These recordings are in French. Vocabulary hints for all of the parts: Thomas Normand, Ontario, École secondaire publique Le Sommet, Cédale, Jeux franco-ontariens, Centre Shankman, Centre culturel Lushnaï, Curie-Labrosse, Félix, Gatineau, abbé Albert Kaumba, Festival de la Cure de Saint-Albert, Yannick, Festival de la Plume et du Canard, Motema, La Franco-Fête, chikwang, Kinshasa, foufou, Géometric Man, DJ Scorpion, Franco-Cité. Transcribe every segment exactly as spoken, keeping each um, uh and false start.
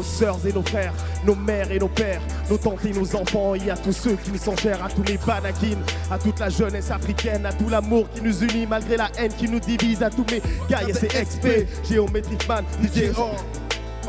nos sœurs et nos frères, nos mères et nos pères, nos tantes et nos enfants, et à tous ceux qui nous sont chers, à tous les banakines, à toute la jeunesse africaine, à tout l'amour qui nous unit malgré la haine qui nous divise, à tous mes gars et ses X P, Géometric Man, D J Or,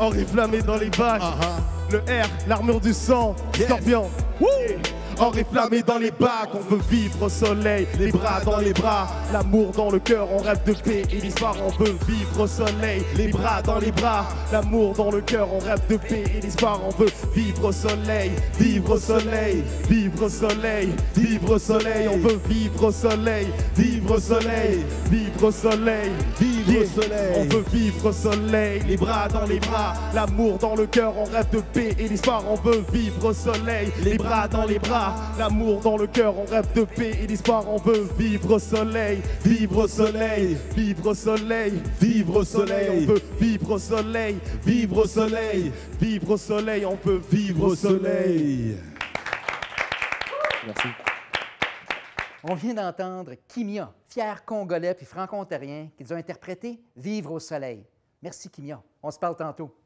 Henri Flammé dans les bacs, uh-huh. Le R, l'armure du sang, yes. Scorpion, woo. Yeah. Henri Flammé dans les bacs, on veut vivre au soleil, les bras dans les bras, l'amour dans le cœur, on rêve de paix et d'histoire. On veut vivre au soleil, les bras dans les bras, l'amour dans le cœur, on rêve de paix et d'histoire. On veut vivre au soleil, vivre au soleil, vivre au soleil, vivre au soleil. On veut vivre au soleil, vivre au soleil, vivre au soleil, vivre au soleil. On veut vivre au soleil, les bras dans les bras, l'amour dans le cœur, on rêve de paix et d'histoire. On veut vivre au soleil, les bras dans les bras. L'amour dans le cœur, on rêve de paix et d'espoir. On veut vivre au soleil, vivre au soleil, vivre au soleil, vivre au soleil. On veut vivre au soleil, vivre au soleil, vivre au soleil. On peut vivre au soleil. Merci. On vient d'entendre Kimia, fier Congolais puis franco-ontarien, qu'ils ont interprété Vivre au soleil. Merci Kimia. On se parle tantôt.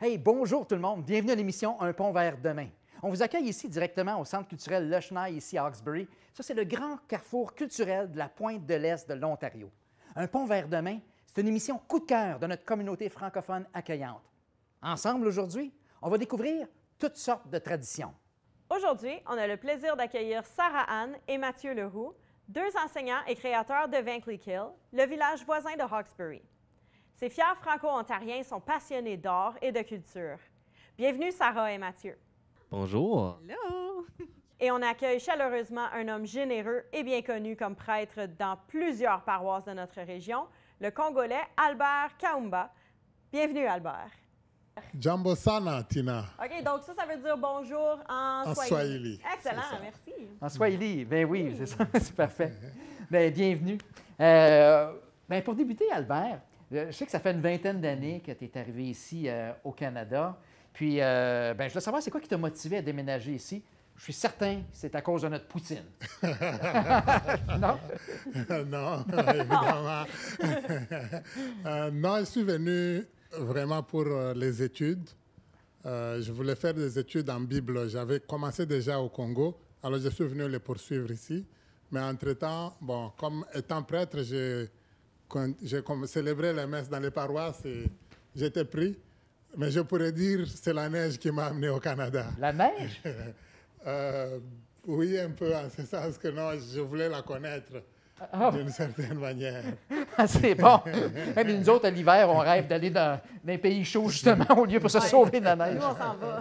Hey, bonjour tout le monde. Bienvenue à l'émission Un pont vers demain. On vous accueille ici directement au Centre culturel Lushnaï, ici à Hawkesbury. Ça, c'est le grand carrefour culturel de la pointe de l'Est de l'Ontario. Un pont vers demain, c'est une émission coup de cœur de notre communauté francophone accueillante. Ensemble, aujourd'hui, on va découvrir toutes sortes de traditions. Aujourd'hui, on a le plaisir d'accueillir Sarah-Anne et Mathieu Leroux, deux enseignants et créateurs de Vaincley-Kill, le village voisin de Hawkesbury. Ces fiers franco-ontariens sont passionnés d'art et de culture. Bienvenue, Sarah et Mathieu. Bonjour! Hello! Et on accueille chaleureusement un homme généreux et bien connu comme prêtre dans plusieurs paroisses de notre région, le Congolais Albert Kaumba. Bienvenue, Albert! Jambo sana, Tina! OK, donc ça, ça veut dire bonjour en, en swahili. swahili. Excellent, merci! En swahili, bien oui, oui. C'est ça, c'est parfait. Bien, bienvenue! Euh, bien, pour débuter, Albert, je sais que ça fait une vingtaine d'années que tu es arrivé ici euh, au Canada. Puis, euh, ben, je veux savoir, c'est quoi qui t'a motivé à déménager ici? Je suis certain que c'est à cause de notre poutine. Non? Non, évidemment. euh, non, je suis venu vraiment pour euh, les études. Euh, je voulais faire des études en Bible. J'avais commencé déjà au Congo, alors je suis venu les poursuivre ici. Mais entre-temps, bon, comme étant prêtre, j'ai célébré les messes dans les paroisses et j'étais pris. Mais je pourrais dire c'est la neige qui m'a amené au Canada. La neige? euh, oui, un peu, en ce sens que non, je voulais la connaître oh. d'une certaine manière. Ah, c'est bon. Mais nous autres, à l'hiver, on rêve d'aller dans, dans un pays chaud, justement, au lieu pour se sauver de la neige. Nous, on s'en va.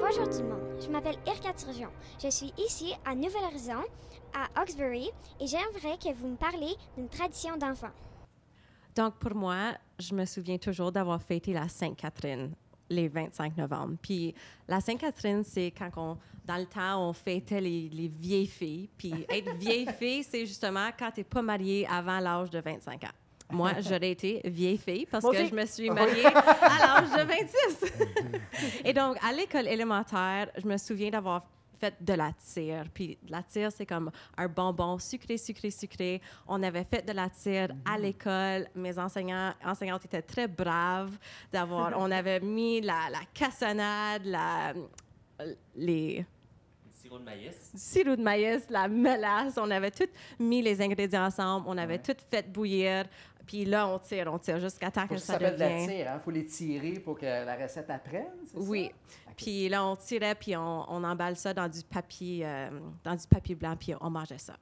Bonjour tout le monde. Je m'appelle Érika Turgeon. Je suis ici à Nouvel-Horizon, à Hawkesbury, et j'aimerais que vous me parliez d'une tradition d'enfant. Donc, pour moi, je me souviens toujours d'avoir fêté la Sainte-Catherine, les vingt-cinq novembre. Puis, la Sainte-Catherine, c'est quand, on, dans le temps, on fêtait les, les vieilles filles. Puis, être vieille fille, c'est justement quand tu n'es pas mariée avant l'âge de vingt-cinq ans. Moi, j'aurais été vieille fille parce Moi que aussi. Je me suis mariée à l'âge de vingt-six. Et donc, à l'école élémentaire, je me souviens d'avoir fait de la tire. Puis la tire, c'est comme un bonbon sucré, sucré, sucré. On avait fait de la tire à l'école. Mes enseignants, enseignantes étaient très braves d'avoir... On avait mis la, la cassonade, la... les... sirop de maïs. Sirop de maïs, la mélasse. On avait tout mis les ingrédients ensemble. On avait ouais. tout fait bouillir. Puis là, on tire, on tire jusqu'à temps que ça devienne... Ça s'appelle de la tire, hein? Faut les tirer pour que la recette apprenne, c'est ça? Oui. Okay. Puis là, on tirait, puis on, on emballe ça dans du papier, euh, dans du papier blanc, puis on mangeait ça.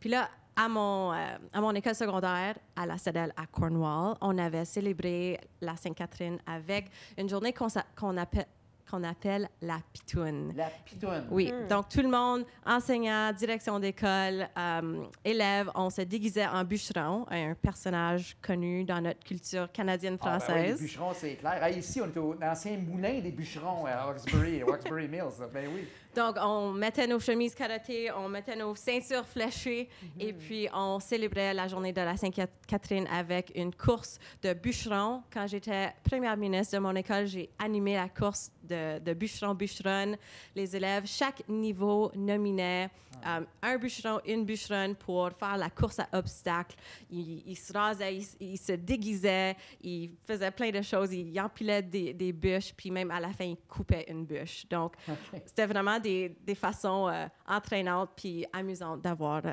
Puis là, à mon, euh, à mon école secondaire, à la Cédale, à Cornwall, on avait célébré la Sainte-Catherine avec une journée qu'on qu'on appelle... qu'on appelle la pitoune. La pitoune. Oui. Mmh. Donc, tout le monde, enseignants, direction d'école, euh, élèves, on se déguisait en bûcheron, un personnage connu dans notre culture canadienne-française. Ah, ben oui, les bûcherons, c'est clair. Ah, ici, on était au ancien moulin des bûcherons à Hawkesbury, Hawkesbury Mills. Ben oui. Donc, on mettait nos chemises carottées, on mettait nos ceintures fléchées, mmh. et puis on célébrait la journée de la Sainte-Catherine avec une course de bûcherons. Quand j'étais première ministre de mon école, j'ai animé la course de, de bûcherons, bûcheronnes. Les élèves, chaque niveau nominait ah. um, un bûcheron, une bûcheronne pour faire la course à obstacles. Ils, ils se rasaient, ils, ils se déguisaient, ils faisaient plein de choses, ils empilaient des, des bûches, puis même à la fin, ils coupaient une bûche. Donc, okay. c'était vraiment des, des façons euh, entraînantes puis amusantes d'avoir, euh,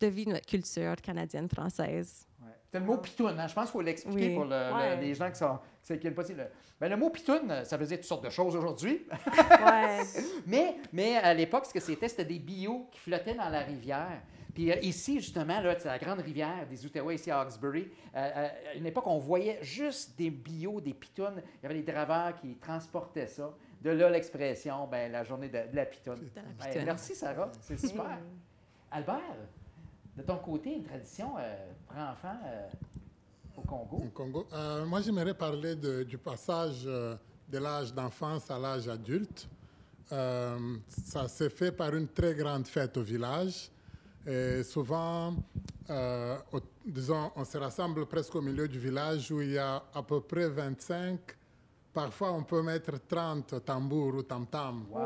de vivre notre culture canadienne-française. C'est le mot pitoune, hein? Je pense qu'il faut l'expliquer oui. pour le, ouais. le, les gens qui sont qui n'aiment pas le. Ben, le mot pitoune, ça faisait toutes sortes de choses aujourd'hui. ouais. mais, mais à l'époque, ce que c'était, c'était des billots qui flottaient dans la rivière. Puis ici, justement, là, c'est la grande rivière des Outaouais, ici à Hawkesbury. Euh, à une époque, on voyait juste des billots, des pitounes. Il y avait des draveurs qui transportaient ça. De là l'expression, ben, la journée de, de la pitoune. Ben, merci, Sarah. C'est super. Albert? De ton côté, une tradition euh, pour enfants euh, au Congo? Au Congo. Euh, moi, j'aimerais parler de, du passage euh, de l'âge d'enfance à l'âge adulte. Euh, ça s'est fait par une très grande fête au village. Et souvent, euh, au, disons, on se rassemble presque au milieu du village où il y a à peu près vingt-cinq, parfois on peut mettre trente tambours ou tam-tam. Wow.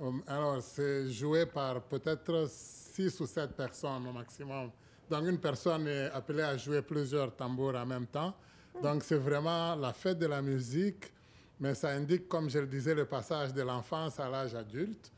Oh, wow. Alors, c'est joué par peut-être six ou sept personnes au maximum. Donc, une personne est appelée à jouer plusieurs tambours en même temps. Donc, c'est vraiment la fête de la musique, mais ça indique, comme je le disais, le passage de l'enfance à l'âge adulte.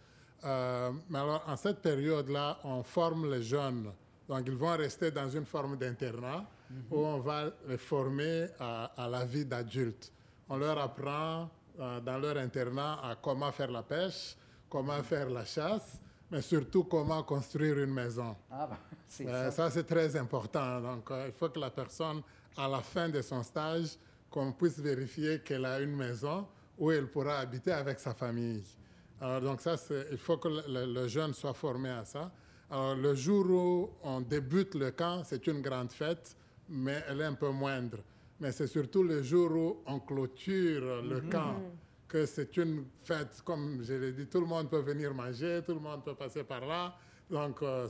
Euh, mais alors, en cette période-là, on forme les jeunes. Donc, ils vont rester dans une forme d'internat mm-hmm. où on va les former à, à la vie d'adulte. On leur apprend euh, dans leur internat à comment faire la pêche, comment faire la chasse, mais surtout comment construire une maison. Ah ben, c'est euh, ça, ça c'est très important. Donc, euh, il faut que la personne, à la fin de son stage, qu'on puisse vérifier qu'elle a une maison où elle pourra habiter avec sa famille. Alors, donc ça, il faut que le, le jeune soit formé à ça. Alors, le jour où on débute le camp, c'est une grande fête, mais elle est un peu moindre. Mais c'est surtout le jour où on clôture le mm-hmm. camp. Que c'est une fête, comme je l'ai dit, tout le monde peut venir manger, tout le monde peut passer par là. Donc, euh,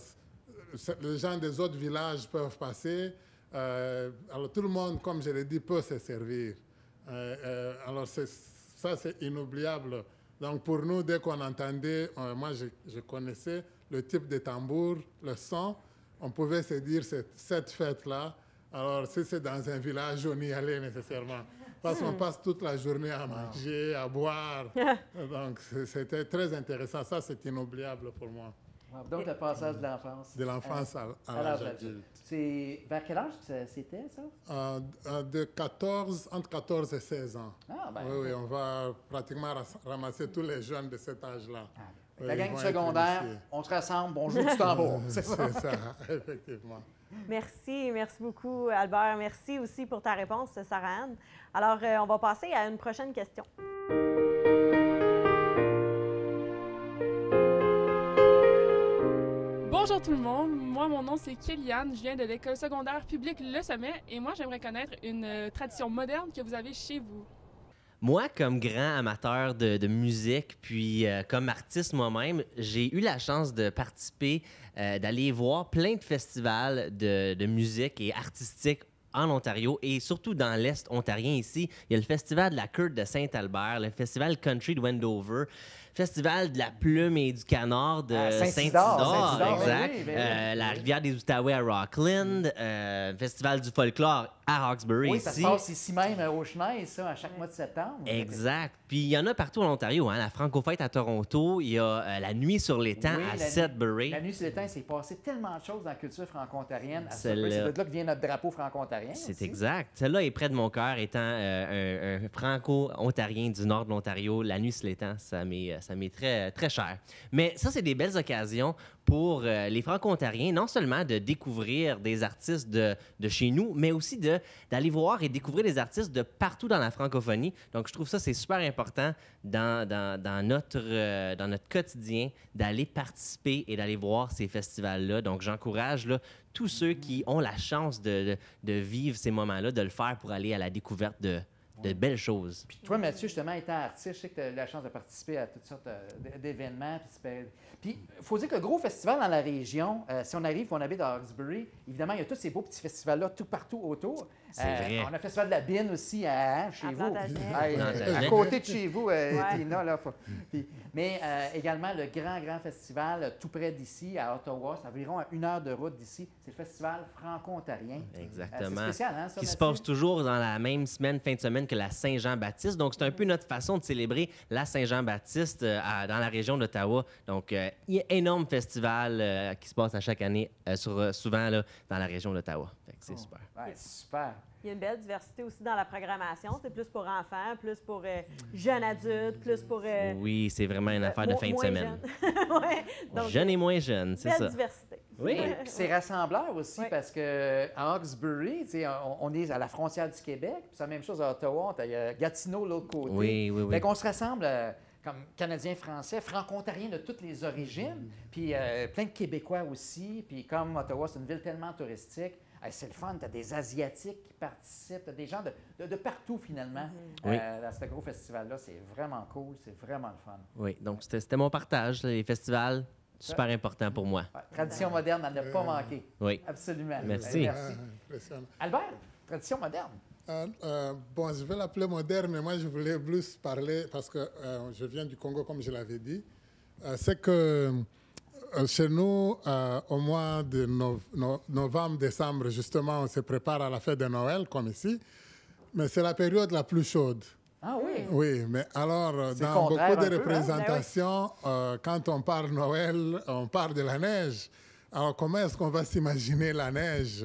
les gens des autres villages peuvent passer. Euh, alors, tout le monde, comme je l'ai dit, peut se servir. Euh, euh, alors, ça, c'est inoubliable. Donc, pour nous, dès qu'on entendait, euh, moi, je, je connaissais le type de tambour, le son, on pouvait se dire, cette, cette fête-là, alors, si c'est dans un village, on y allait nécessairement. Parce qu'on passe toute la journée à manger, wow. à boire. Donc, c'était très intéressant. Ça, c'est inoubliable pour moi. Wow. Donc, le passage de l'enfance. De l'enfance à, à, à l'âge adulte. C'est vers quel âge c'était, ça? Euh, de quatorze, entre quatorze et seize ans. Ah, ben, oui, oui, on va pratiquement ramasser tous les jeunes de cet âge-là. Ah, ben. La gang secondaire, on se rassemble, on joue du tambour. C'est ça, effectivement. Merci, merci beaucoup, Albert. Merci aussi pour ta réponse, Sarah-Anne. Alors, euh, on va passer à une prochaine question. Bonjour tout le monde. Moi, mon nom, c'est Kelly-Anne. Je viens de l'école secondaire publique Le Sommet et moi, j'aimerais connaître une euh, tradition moderne que vous avez chez vous. Moi, comme grand amateur de, de musique, puis euh, comme artiste moi-même, j'ai eu la chance de participer, euh, d'aller voir plein de festivals de, de musique et artistique en Ontario et surtout dans l'Est ontarien ici. Il y a le Festival de la Cure de Saint-Albert, le Festival Country de Wendover, Festival de la Plume et du Canard de euh, Saint-Isidore, Saint exact. Oui, oui. Euh, la rivière des Outaouais à Rockland, oui. euh, Festival du folklore à Hawkesbury oui, ici. Oui, ça se passe ici même au Lushnaï, ça, à chaque mois de septembre. Exact. Puis il y en a partout en Ontario, hein. La Franco-Fête à Toronto, il y a euh, La Nuit sur l'étang oui, à Sudbury. La Nuit sur l'étang, c'est passé tellement de choses dans la culture franco-ontarienne. C'est de là que vient notre drapeau franco-ontarien. C'est exact. Celle-là est près de mon cœur, étant euh, un, un franco-ontarien du nord de l'Ontario. La Nuit sur l'étang, ça m'est... Ça m'est très, très cher. Mais ça, c'est des belles occasions pour euh, les franco-ontariens, non seulement de découvrir des artistes de, de chez nous, mais aussi d'aller voir et découvrir des artistes de partout dans la francophonie. Donc, je trouve ça, c'est super important dans, dans, dans, notre, euh, dans notre quotidien d'aller participer et d'aller voir ces festivals-là. Donc, j'encourage tous ceux qui ont la chance de, de, de vivre ces moments-là, de le faire pour aller à la découverte de... de belles choses. Puis toi, Mathieu, justement, étant artiste, je sais que tu as eu la chance de participer à toutes sortes d'événements. Puis il faut dire que le gros festival dans la région, euh, si on arrive, on habite à Hawkesbury, évidemment, il y a tous ces beaux petits festivals-là tout partout autour. C'est euh, vrai. On a le Festival de la Bine aussi à, à, chez à vous. À, à côté de chez vous, euh, ouais. Tina, là. Faut... Puis, mais euh, également le grand, grand festival tout près d'ici, à Ottawa, c'est environ à une heure de route d'ici. C'est le Festival franco-ontarien. Exactement. Euh, c'est spécial, hein, ça, qui Mathieu? Se passe toujours dans la même semaine, fin de semaine, que la Saint-Jean-Baptiste. Donc, c'est un peu notre façon de célébrer la Saint-Jean-Baptiste euh, dans la région d'Ottawa. Donc, euh, il y a énorme festival euh, qui se passe à chaque année, euh, sur, euh, souvent là, dans la région d'Ottawa. C'est oh. super. Ouais, super. Il y a une belle diversité aussi dans la programmation. C'est plus pour enfants, plus pour euh, jeunes adultes, plus pour... Euh, oui, c'est vraiment une affaire euh, de fin de semaine. Jeune. ouais. Donc, jeune et moins jeune, c'est ça. Belle diversité. Oui. Puis c'est rassembleur aussi oui. parce qu'à Hawkesbury, on, on est à la frontière du Québec. Puis c'est la même chose à Ottawa. Il y a Gatineau de l'autre côté. Oui, oui, oui. Fait qu'on se rassemble... Euh, comme Canadiens, Français, Franco-ontariens de toutes les origines, mmh. puis euh, plein de Québécois aussi. Puis comme Ottawa, c'est une ville tellement touristique, euh, c'est le fun, tu as des Asiatiques qui participent, tu as des gens de, de, de partout finalement mmh. euh, oui. dans ce gros festival-là. C'est vraiment cool, c'est vraiment le fun. Oui, donc c'était mon partage, les festivals, super Ça, important pour moi. Ouais, tradition moderne à ne pas euh, manquer. Oui. Absolument. Merci. Merci. Euh, Albert, tradition moderne. Euh, euh, bon, je vais l'appeler moderne, mais moi, je voulais plus parler, parce que euh, je viens du Congo, comme je l'avais dit. Euh, c'est que euh, chez nous, euh, au mois de no no novembre, décembre, justement, on se prépare à la fête de Noël, comme ici. Mais c'est la période la plus chaude. Ah oui? Oui, mais alors, dans beaucoup de représentations, peu, hein? euh, quand on parle Noël, on parle de la neige. Alors, comment est-ce qu'on va s'imaginer la neige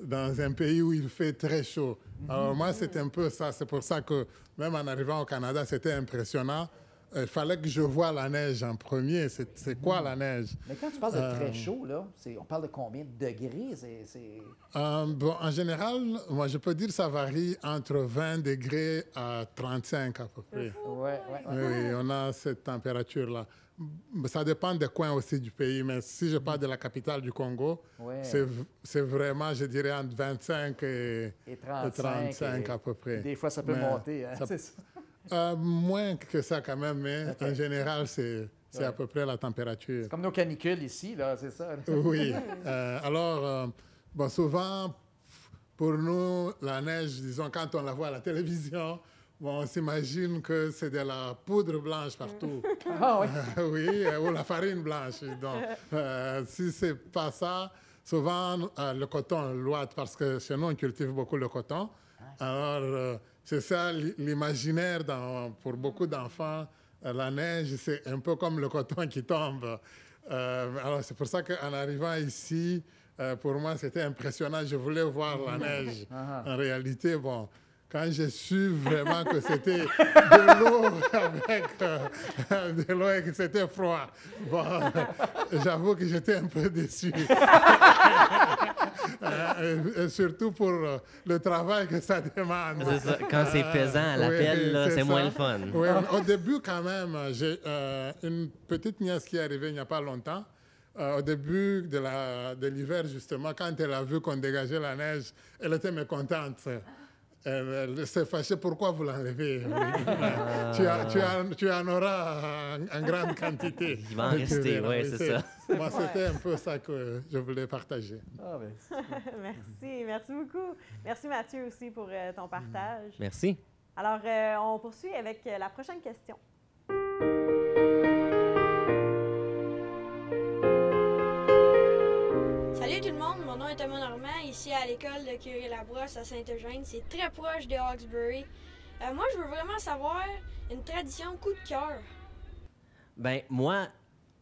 dans un pays où il fait très chaud? Alors moi, c'est un peu ça. C'est pour ça que même en arrivant au Canada, c'était impressionnant. Il fallait que je voie la neige en premier. C'est quoi la neige? Mais quand tu parles de très euh... chaud, là, on parle de combien de degrés? C'est, c'est... Euh, bon, en général, moi, je peux dire que ça varie entre vingt degrés à trente-cinq à peu près. Ouais, ouais, ouais. Oui, on a cette température-là. Ça dépend des coins aussi du pays, mais si je parle de la capitale du Congo, ouais. c'est vraiment, je dirais, entre vingt-cinq et, et trente-cinq, et trente-cinq et, à peu près. Des fois, ça peut mais monter, hein? ça, ça. Euh, moins que ça quand même, mais okay. en général, c'est ouais. à peu près la température. C'est comme nos canicules ici, là, c'est ça? oui. Euh, alors, euh, bon, souvent, pour nous, la neige, disons, quand on la voit à la télévision, bon, on s'imagine que c'est de la poudre blanche partout. Ah oui? Euh, oui, euh, ou la farine blanche. Donc, euh, si c'est pas ça, souvent, euh, le coton l'ouate, parce que chez nous, on cultive beaucoup le coton. Alors, euh, c'est ça l'imaginaire pour beaucoup d'enfants. Euh, la neige, c'est un peu comme le coton qui tombe. Euh, alors, c'est pour ça qu'en arrivant ici, euh, pour moi, c'était impressionnant. Je voulais voir la neige. En réalité, bon... Quand j'ai su vraiment que c'était de l'eau avec euh, de l'eau et que c'était froid, bon, j'avoue que j'étais un peu déçu. euh, et surtout pour euh, le travail que ça demande. Ça. Quand c'est pesant à l'appel, euh, oui, c'est moins le fun. Oui, au début, quand même, j'ai euh, une petite nièce qui est arrivée il n'y a pas longtemps. Euh, au début de l'hiver, justement, quand elle a vu qu'on dégageait la neige, elle était mécontente. Elle s'est fâchée, pourquoi vous l'enlevez? ah. tu, tu, tu en auras en, en grande quantité. Il va en rester, oui, c'est ça. Moi, c'était un peu ça que je voulais partager. Ah, ben. Merci, merci beaucoup. Merci Mathieu aussi pour euh, ton partage. Merci. Alors, euh, on poursuit avec euh, la prochaine question. Salut tout le monde, mon nom est Thomas Normand, ici à l'école de Curie-Labrosse à Saint-Eugène. C'est très proche de Hawkesbury. Euh, moi, je veux vraiment savoir une tradition coup de cœur. Bien, moi,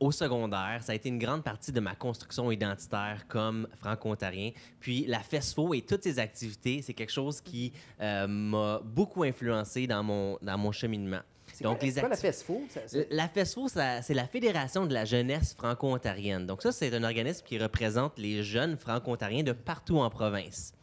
au secondaire, ça a été une grande partie de ma construction identitaire comme franco-ontarien. Puis la FESFO et toutes ses activités, c'est quelque chose qui euh, m'a beaucoup influencé dans mon, dans mon cheminement. C'est quoi, quoi la FESFO? Ça, la FESFO, c'est la Fédération de la jeunesse franco-ontarienne. Donc ça, c'est un organisme qui représente les jeunes franco-ontariens de partout en province.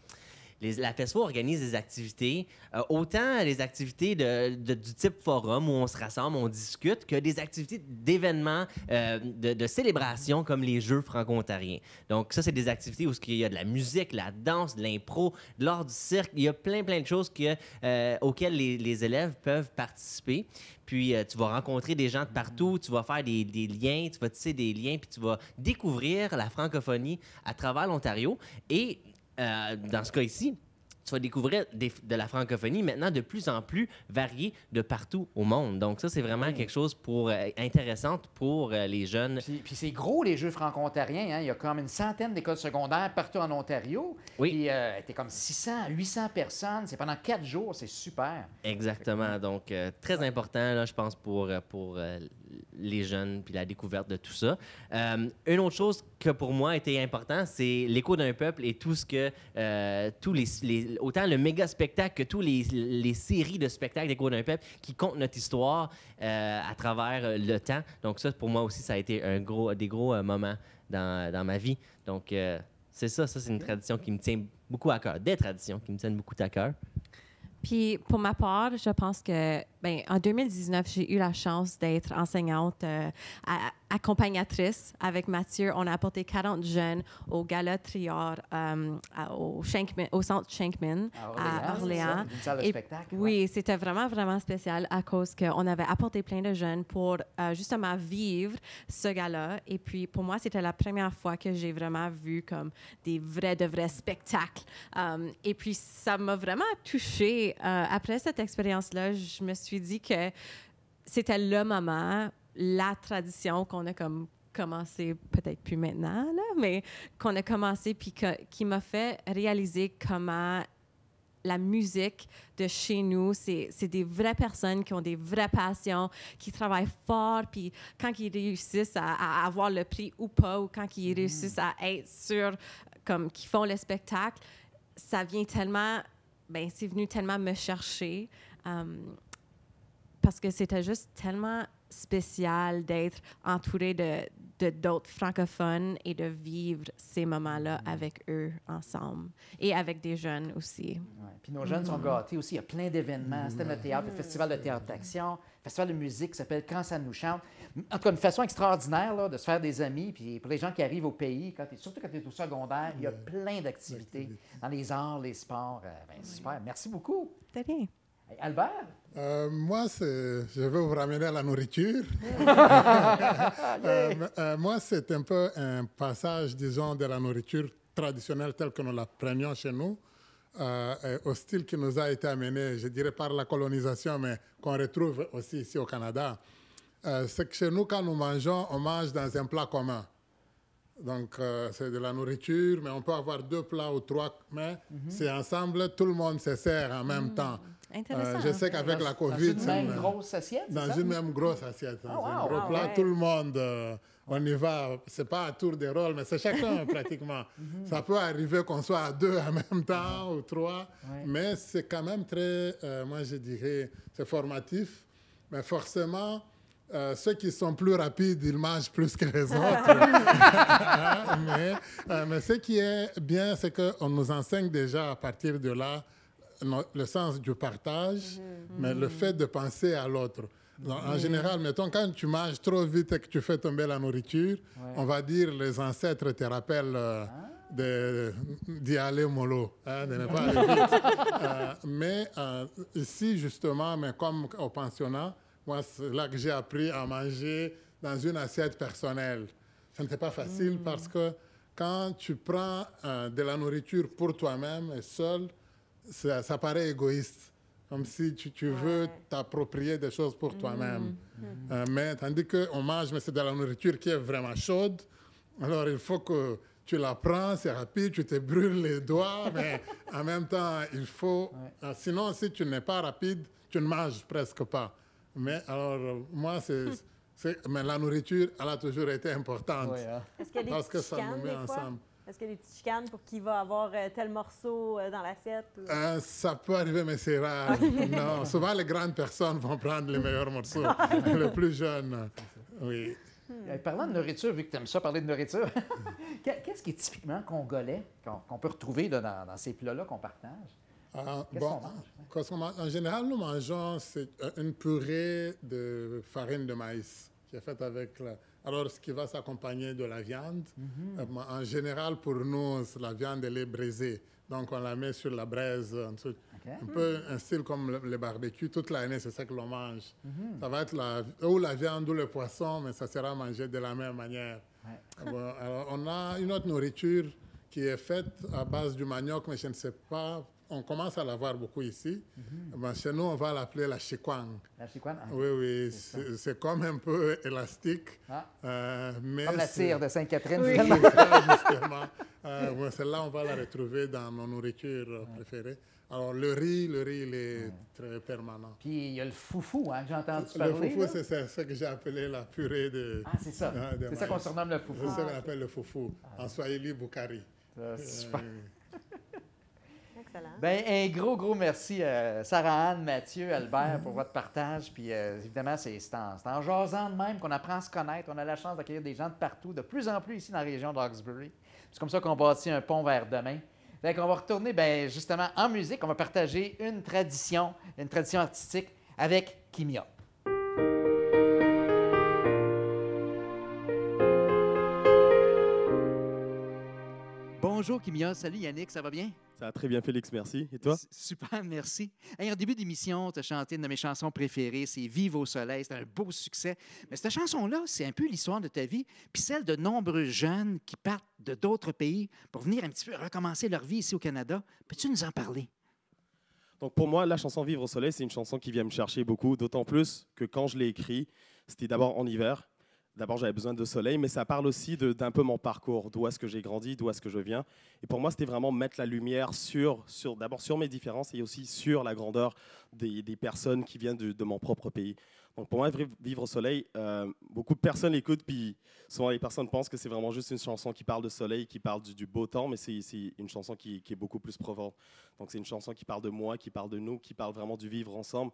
Les, la FESFO organise des activités, euh, autant les activités de, de, du type forum où on se rassemble, on discute, que des activités d'événements, euh, de, de célébrations comme les Jeux franco-ontariens. Donc ça, c'est des activités où il y a de la musique, la danse, de l'impro, de l'art du cirque. Il y a plein, plein de choses que, euh, auxquelles les, les élèves peuvent participer. Puis, euh, tu vas rencontrer des gens de partout, tu vas faire des, des liens, tu vas tisser des liens, puis tu vas découvrir la francophonie à travers l'Ontario. Et euh, dans ce cas ici, tu vas découvrir des, de la francophonie maintenant de plus en plus variée de partout au monde. Donc ça, c'est vraiment mmh. quelque chose pour, euh, intéressant pour euh, les jeunes. Puis, puis c'est gros, les Jeux franco-ontariens. Hein? Il y a comme une centaine d'écoles secondaires partout en Ontario. Oui. Puis euh, t'es comme six cents, huit cents personnes. C'est pendant quatre jours. C'est super. Exactement. Donc euh, très important, là, je pense, pour, pour euh, les jeunes puis la découverte de tout ça. Euh, une autre chose que pour moi était importante, c'est l'écho d'un peuple et tout ce que euh, tous les, les autant le méga spectacle que tous les, les séries de spectacles d'écho d'un peuple qui comptent notre histoire euh, à travers le temps. Donc ça, pour moi aussi, ça a été un gros, des gros euh, moments dans, dans ma vie. Donc euh, c'est ça, ça c'est une tradition qui me tient beaucoup à cœur, des traditions qui me tiennent beaucoup à cœur. Puis pour ma part, je pense que, ben, en deux mille dix-neuf, j'ai eu la chance d'être enseignante, euh, à, accompagnatrice avec Mathieu. On a apporté quarante jeunes au gala triard euh, au, au Centre Shankman à Orléans. C'est ça, une salle de spectacle. Et, ouais. Oui, c'était vraiment, vraiment spécial à cause qu'on avait apporté plein de jeunes pour euh, justement vivre ce gala. Et puis pour moi, c'était la première fois que j'ai vraiment vu comme des vrais, de vrais spectacles. Um, et puis ça m'a vraiment touchée. Euh, après cette expérience-là, je me suis dit que c'était le moment, la tradition qu'on a comme commencé, peut-être plus maintenant, là, mais qu'on a commencé puis que, qui m'a fait réaliser comment la musique de chez nous, c'est des vraies personnes qui ont des vraies passions, qui travaillent fort, puis quand ils réussissent à, à avoir le prix ou pas, ou quand ils mmh. réussissent à être sur, comme qui font le spectacle, ça vient tellement... Bien, c'est venu tellement me chercher um, parce que c'était juste tellement spécial d'être entourée de d'autres francophones et de vivre ces moments-là mmh. avec eux ensemble et avec des jeunes aussi. Ouais. Puis nos jeunes mmh. sont gâtés aussi. Il y a plein d'événements. Mmh. C'était le théâtre, le festival de théâtre d'action, le festival de musique qui s'appelle « Quand ça nous chante ». En tout cas, une façon extraordinaire là, de se faire des amis. Puis pour les gens qui arrivent au pays, quand surtout quand tu es au secondaire, mmh. il y a plein d'activités dans les arts, les sports. Euh, ben, oui. Super. Merci beaucoup. Très bien. Hey, Albert? Euh, moi, je vais vous ramener à la nourriture. euh, euh, moi, c'est un peu un passage, disons, de la nourriture traditionnelle telle que nous l'apprenions chez nous, euh, au style qui nous a été amené, je dirais, par la colonisation, mais qu'on retrouve aussi ici au Canada. Euh, c'est que chez nous, quand nous mangeons, on mange dans un plat commun. Donc, euh, c'est de la nourriture, mais on peut avoir deux plats ou trois, mais mm-hmm. c'est ensemble, tout le monde se sert en même mm. temps. Intéressant. Euh, je sais qu'avec la COVID... Dans une même grosse assiette, Dans ça? une même grosse assiette. Oh, wow, un gros wow, plat, ouais. tout le monde, euh, on y va. C'est pas à tour de rôle, mais c'est chacun pratiquement. Mm-hmm. Ça peut arriver qu'on soit à deux en même temps mm-hmm. ou trois, ouais. mais c'est quand même très, euh, moi je dirais, c'est formatif, mais forcément... Euh, ceux qui sont plus rapides, ils mangent plus que les autres. mais, euh, mais ce qui est bien, c'est qu'on nous enseigne déjà à partir de là no, le sens du partage, mmh. mais mmh. le fait de penser à l'autre. Mmh. En général, mettons, quand tu manges trop vite et que tu fais tomber la nourriture, ouais. on va dire les ancêtres te rappellent euh, ah. d'y aller mollo, hein, de ne pas aller vite. euh, mais euh, ici, justement, mais comme au pensionnat, moi, c'est là que j'ai appris à manger dans une assiette personnelle. Ça n'était pas facile mmh. parce que quand tu prends euh, de la nourriture pour toi-même et seul, ça, ça paraît égoïste, comme si tu, tu ouais. veux t'approprier des choses pour toi-même. Mmh. Mmh. Euh, mais tandis qu'on mange, mais c'est de la nourriture qui est vraiment chaude, alors il faut que tu la prends, c'est rapide, tu te brûles les doigts, mais en même temps, il faut... Ouais. Euh, sinon, si tu n'es pas rapide, tu ne manges presque pas. Mais alors, euh, moi, c'est... Mais la nourriture, elle a toujours été importante. Oui, hein? Est-ce qu'il y a des Parce que ça nous met ensemble. Est-ce qu'il y a des petites chicanes pour qui va avoir euh, tel morceau euh, dans l'assiette? Ou... Euh, ça peut arriver, mais c'est rare. non, souvent, les grandes personnes vont prendre les meilleurs morceaux, les plus jeunes. Oui. Hmm. Parlant de nourriture, vu que tu aimes ça parler de nourriture, qu'est-ce qui est typiquement congolais qu'on qu'on peut retrouver là, dans, dans ces plats-là qu'on partage? Ah, qu'est-ce bon, qu'on mange? Qu'on mange? En général, nous mangeons une purée de farine de maïs qui est faite avec... La... Alors, ce qui va s'accompagner de la viande. Mm-hmm. En général, pour nous, la viande, elle est braisée. Donc, on la met sur la braise, en dessous. Okay. Un peu un style comme le, les barbecues. Toute l'année, c'est ça que l'on mange. Mm-hmm. Ça va être la, ou la viande ou le poisson, mais ça sera mangé de la même manière. Ouais. Bon, alors, on a une autre nourriture qui est faite à base du manioc, mais je ne sais pas. On commence à la voir beaucoup ici. Mm-hmm. Ben, chez nous, on va l'appeler la chikwang. La chikwang, ah, oui, oui. C'est, c'est comme un peu élastique. Ah. Euh, mais comme la tire de Sainte-Catherine. Oui, justement. euh, ben, celle-là, on va la retrouver dans nos nourritures ouais. préférées. Alors, le riz, le riz, il est ouais. très permanent. Puis, il y a le foufou, hein, que j'ai entendu parler. Le foufou, c'est, c'est ce que j'ai appelé la purée de... Ah, c'est ça. Euh, c'est maïs. Ça qu'on surnomme le foufou. C'est ah, ça qu'on okay. appelle le foufou. Ah, en swahili, Bukhari. Ça, super. Euh, Ben, un gros, gros merci, euh, Sarah-Anne, Mathieu, Albert, pour votre partage. Puis, euh, évidemment, c'est, c'est, en, c'est en jasant de même qu'on apprend à se connaître. On a la chance d'accueillir des gens de partout, de plus en plus ici dans la région de Hawkesbury. C'est comme ça qu'on bâtit un pont vers demain. Donc, on va retourner, ben, justement, en musique. On va partager une tradition, une tradition artistique avec Kimia. Bonjour, Kimia. Salut, Yannick. Ça va bien? Ça va très bien, Félix. Merci. Et toi? Super, merci. Hey, en début d'émission, tu as chanté une de mes chansons préférées, c'est « Vivre au soleil ». C'est un beau succès. Mais cette chanson-là, c'est un peu l'histoire de ta vie, puis celle de nombreux jeunes qui partent de d'autres pays pour venir un petit peu recommencer leur vie ici au Canada. Peux-tu nous en parler? Donc pour moi, la chanson « Vivre au soleil », c'est une chanson qui vient me chercher beaucoup, d'autant plus que quand je l'ai écrite, c'était d'abord en hiver. D'abord, j'avais besoin de soleil, mais ça parle aussi de, d'un peu mon parcours, d'où est-ce que j'ai grandi, d'où est-ce que je viens. Et pour moi, c'était vraiment mettre la lumière sur, sur d'abord sur mes différences et aussi sur la grandeur des, des personnes qui viennent de, de mon propre pays. Donc pour moi, Vivre au soleil, euh, beaucoup de personnes l'écoutent, puis souvent les personnes pensent que c'est vraiment juste une chanson qui parle de soleil, qui parle du, du beau temps, mais c'est, c'est une chanson qui, qui est beaucoup plus profonde. Donc c'est une chanson qui parle de moi, qui parle de nous, qui parle vraiment du vivre ensemble.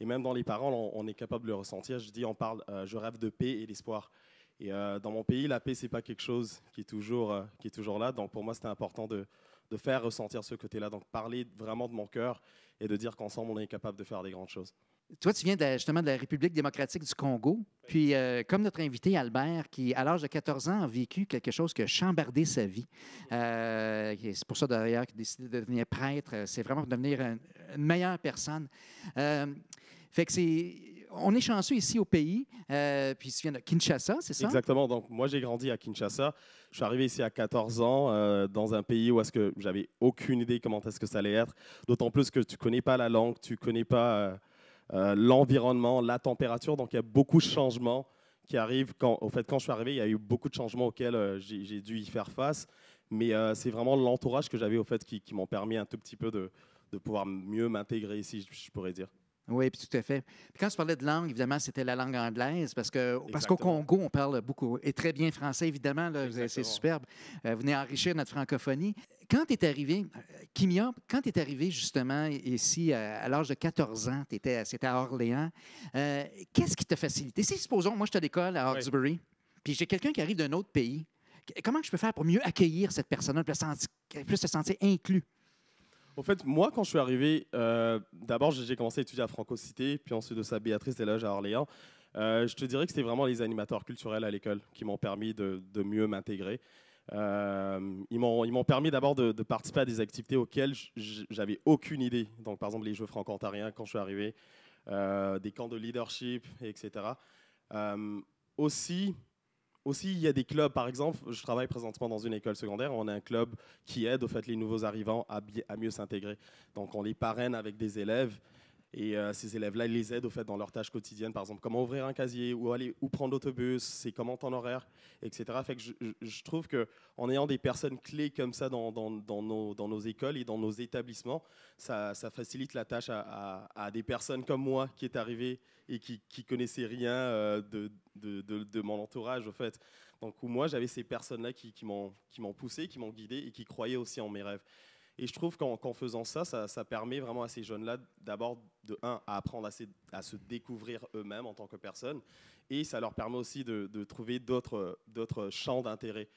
Et même dans les paroles, on, on est capable de le ressentir. Je dis, on parle, euh, je rêve de paix et d'espoir. Et euh, dans mon pays, la paix, c'est pas quelque chose qui est toujours, euh, qui est toujours là. Donc pour moi, c'était important de, de faire ressentir ce côté-là. Donc parler vraiment de mon cœur et de dire qu'ensemble, on est capable de faire des grandes choses. Toi, tu viens de, justement de la République démocratique du Congo. Puis, euh, comme notre invité Albert, qui, à l'âge de quatorze ans, a vécu quelque chose qui a chambardé sa vie. Euh, c'est pour ça, d'ailleurs, qu'il a décidé de devenir prêtre. C'est vraiment pour devenir un, une meilleure personne. Euh, fait que c'est... On est chanceux ici au pays. Euh, puis, tu viens de Kinshasa, c'est ça? Exactement. Donc, moi, j'ai grandi à Kinshasa. Je suis arrivé ici à quatorze ans, euh, dans un pays où est-ce que j'avais aucune idée comment est-ce que ça allait être. D'autant plus que tu ne connais pas la langue, tu ne connais pas... Euh, Euh, l'environnement, la température. Donc, il y a beaucoup de changements qui arrivent. Quand, au fait, quand je suis arrivé, il y a eu beaucoup de changements auxquels euh, j'ai, j'ai dû y faire face. Mais euh, c'est vraiment l'entourage que j'avais, au fait, qui, qui m'ont permis un tout petit peu de, de pouvoir mieux m'intégrer ici, je, je pourrais dire. Oui, puis tout à fait. Puis quand tu parlais de langue, évidemment, c'était la langue anglaise, parce que parce qu'au Congo, on parle beaucoup, et très bien français, évidemment, là, c'est superbe. Euh, vous venez enrichir notre francophonie. Quand tu es arrivé, Kimia, quand tu es arrivé justement ici, à l'âge de quatorze ans, t'étais, c'était à Orléans, euh, qu'est-ce qui t'a facilité? Si, supposons, moi, je suis à l'école à Hawkesbury, oui. Puis j'ai quelqu'un qui arrive d'un autre pays, comment je peux faire pour mieux accueillir cette personne-là, plus se sentir inclus? Au fait, moi, quand je suis arrivé, euh, d'abord, j'ai commencé à étudier à Franco-Cité, puis ensuite de ça, Béatrice et là, à Orléans. Euh, je te dirais que c'était vraiment les animateurs culturels à l'école qui m'ont permis de, de mieux m'intégrer. Euh, ils, m'ont, ils m'ont permis d'abord de, de participer à des activités auxquelles j'avais aucune idée. Donc, par exemple, les Jeux franco-ontariens, quand je suis arrivé, euh, des camps de leadership, et cetera. Euh, aussi... Aussi, il y a des clubs. Par exemple, je travaille présentement dans une école secondaire. On a un club qui aide au fait, les nouveaux arrivants à, bi- à mieux s'intégrer. Donc, on les parraine avec des élèves. Et euh, ces élèves-là, ils les aident au fait, dans leurs tâches quotidiennes. Par exemple, comment ouvrir un casier, où aller, où prendre l'autobus, c'est comment ton horaire, et cetera. Fait que je, je trouve qu'en ayant des personnes clés comme ça dans, dans, dans, nos, dans nos écoles et dans nos établissements, ça, ça facilite la tâche à, à, à des personnes comme moi qui est arrivée et qui ne connaissaient rien euh, de, de, de, de mon entourage, au fait. Donc, moi, j'avais ces personnes-là qui, qui, m'ont, qui m'ont poussé, qui m'ont guidé et qui croyaient aussi en mes rêves. Et je trouve qu'en, qu'en faisant ça, ça, ça permet vraiment à ces jeunes-là, d'abord, de un, à apprendre à, ses, à se découvrir eux-mêmes en tant que personnes, et ça leur permet aussi de, de trouver d'autres, d'autres champs d'intérêt.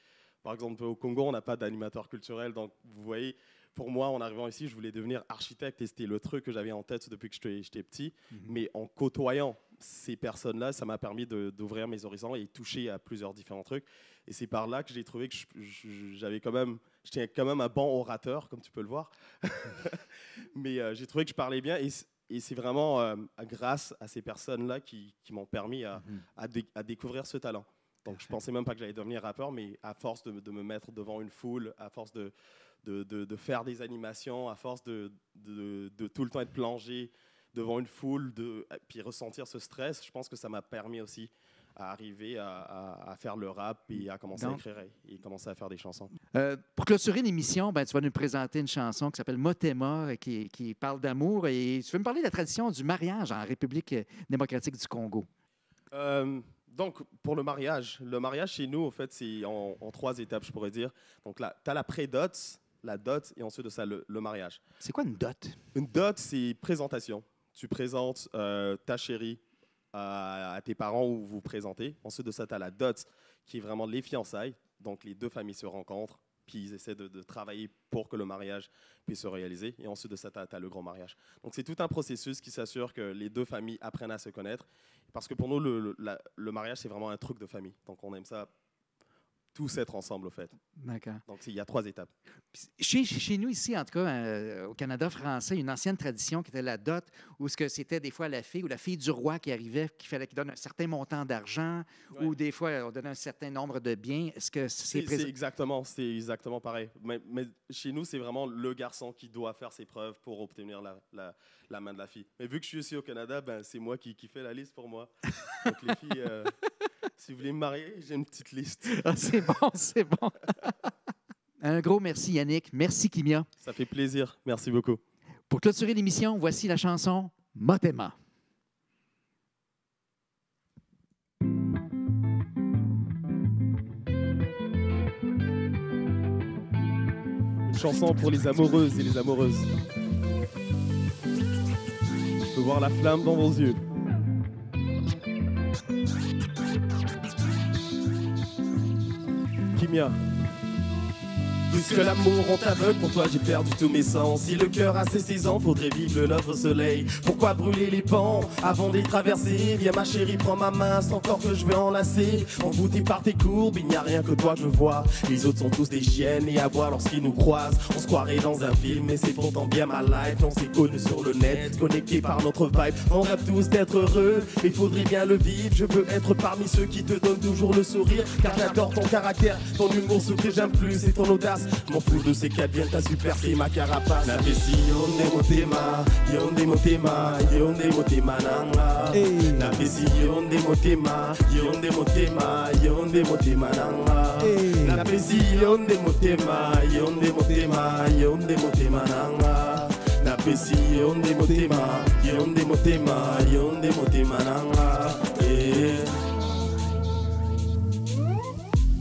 Par exemple, au Congo, on n'a pas d'animateur culturel, donc vous voyez, pour moi, en arrivant ici, je voulais devenir architecte, et c'était le truc que j'avais en tête depuis que j'étais, j'étais petit, mm-hmm. mais en côtoyant ces personnes-là, ça m'a permis de, d'ouvrir mes horizons et toucher à plusieurs différents trucs. Et c'est par là que j'ai trouvé que je, je, j'avais quand même, j'étais quand même un bon orateur, comme tu peux le voir. Mais euh, j'ai trouvé que je parlais bien. Et, et c'est vraiment euh, grâce à ces personnes-là qui, qui m'ont permis à, mmh. à, dé, à découvrir ce talent. Donc je ne pensais même pas que j'allais devenir rappeur, mais à force de, de me mettre devant une foule, à force de, de, de, de faire des animations, à force de, de, de, de tout le temps être plongé devant une foule, de, puis ressentir ce stress, je pense que ça m'a permis aussi à arriver à, à, à faire le rap et à commencer Donc, à écrire et commencer à faire des chansons. Euh, pour clôturer l'émission, ben, tu vas nous présenter une chanson qui s'appelle Motema, qui, qui parle d'amour. Et tu veux me parler de la tradition du mariage en République démocratique du Congo? Euh, donc, pour le mariage, le mariage chez nous, en fait, c'est en, en trois étapes, je pourrais dire. Donc, tu as la pré-dot, la dot, et ensuite de ça, le, le mariage. C'est quoi une dot? Une dot, c'est présentation. Tu présentes euh, ta chérie à tes parents ou vous présentez. Ensuite de ça, tu as la dot, qui est vraiment les fiançailles. Donc, les deux familles se rencontrent, puis ils essaient de, de travailler pour que le mariage puisse se réaliser. Et ensuite de ça, tu as le grand mariage. Donc, c'est tout un processus qui s'assure que les deux familles apprennent à se connaître. Parce que pour nous, le, le, la, le mariage, c'est vraiment un truc de famille. Donc, on aime ça, tous être ensemble, au fait. D'accord. Donc, il y a trois étapes. Chez, chez nous, ici, en tout cas, euh, au Canada français, une ancienne tradition qui était la dot, où ce que c'était des fois la fille ou la fille du roi qui arrivait, qu'il fallait qu'il donne un certain montant d'argent, ouais. ou des fois, on donnait un certain nombre de biens. Est-ce que c'est... C'est, pré- c'est, exactement, c'est exactement pareil. Mais, mais chez nous, c'est vraiment le garçon qui doit faire ses preuves pour obtenir la, la, la main de la fille. Mais vu que je suis ici au Canada, ben, c'est moi qui, qui fais la liste pour moi. Donc, les filles... Euh, si vous voulez me marier, j'ai une petite liste. Ah, c'est bon, c'est bon. Un gros merci, Yannick. Merci, Kimia. Ça fait plaisir. Merci beaucoup. Pour clôturer l'émission, voici la chanson Motema. Une chanson pour les amoureuses et les amoureuses. Je peux voir la flamme dans vos yeux. Kimia. Plus que l'amour, on t'aveugle, pour toi j'ai perdu tous mes sens. Si le cœur a ses saisons, faudrait vivre le love au soleil. Pourquoi brûler les pans avant de les traverser? Viens ma chérie, prends ma main, c'est encore que je vais enlacer. Envoûté par tes courbes, il n'y a rien que toi que je vois. Les autres sont tous des chiennes et à voir lorsqu'ils nous croisent. On se croirait dans un film, mais c'est pourtant bien ma life. On s'est connus sur le net, connectés par notre vibe. On rêve tous d'être heureux, mais faudrait bien le vivre. Je veux être parmi ceux qui te donnent toujours le sourire, car j'adore ton caractère, ton humour, ce que j'aime plus, c'est ton audace. M'en fous de ces quatre viennent, t'as super, c'est ma carapace. La vessie, on est Motema, on est Motema, on est Motema nanga. La vessie, on est Motema, on est Motema, on est Motema nanga. La vessie, on est Motema, on est Motema, on est Motema nanga. La vessie, on est Motema, on est Motema, on est Motema nanga.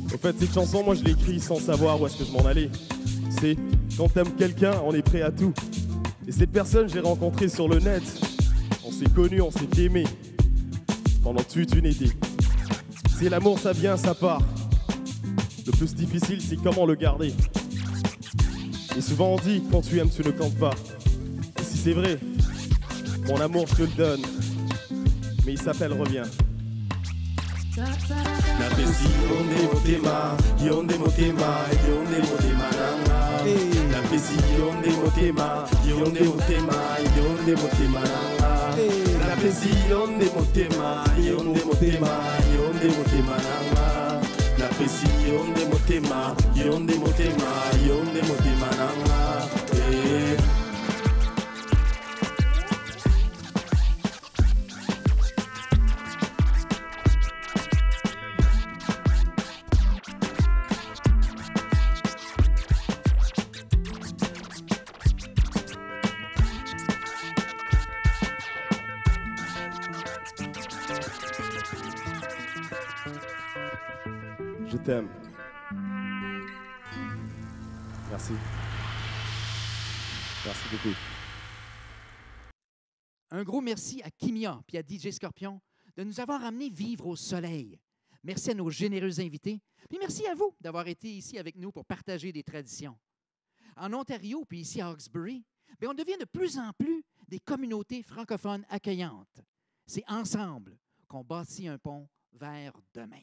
En fait, cette chanson, moi, je l'écris sans savoir où est-ce que je m'en allais. C'est quand t'aimes quelqu'un, on est prêt à tout. Et cette personne, j'ai rencontré sur le net. On s'est connus, on s'est aimés pendant toute une été. C'est l'amour, ça vient, ça part. Le plus difficile, c'est comment le garder. Et souvent, on dit, quand tu aimes, tu ne campes pas. Et si c'est vrai, mon amour, je te le donne. Mais il s'appelle Reviens. La vessie, on est Motema, on est Motema, on est Motema nanga. La vessie, on est Motema, on est Motema, on est Motema nanga. La vessie, on est Motema, on est Motema, on est Motema nanga. La vessie, on est Motema, on est Motema, on est Motema nanga. Merci. Merci beaucoup. Un gros merci à Kimia et à D J Scorpion de nous avoir amenés vivre au soleil. Merci à nos généreux invités. Puis merci à vous d'avoir été ici avec nous pour partager des traditions. En Ontario, puis ici à Hawkesbury, bien, on devient de plus en plus des communautés francophones accueillantes. C'est ensemble qu'on bâtit un pont vers demain.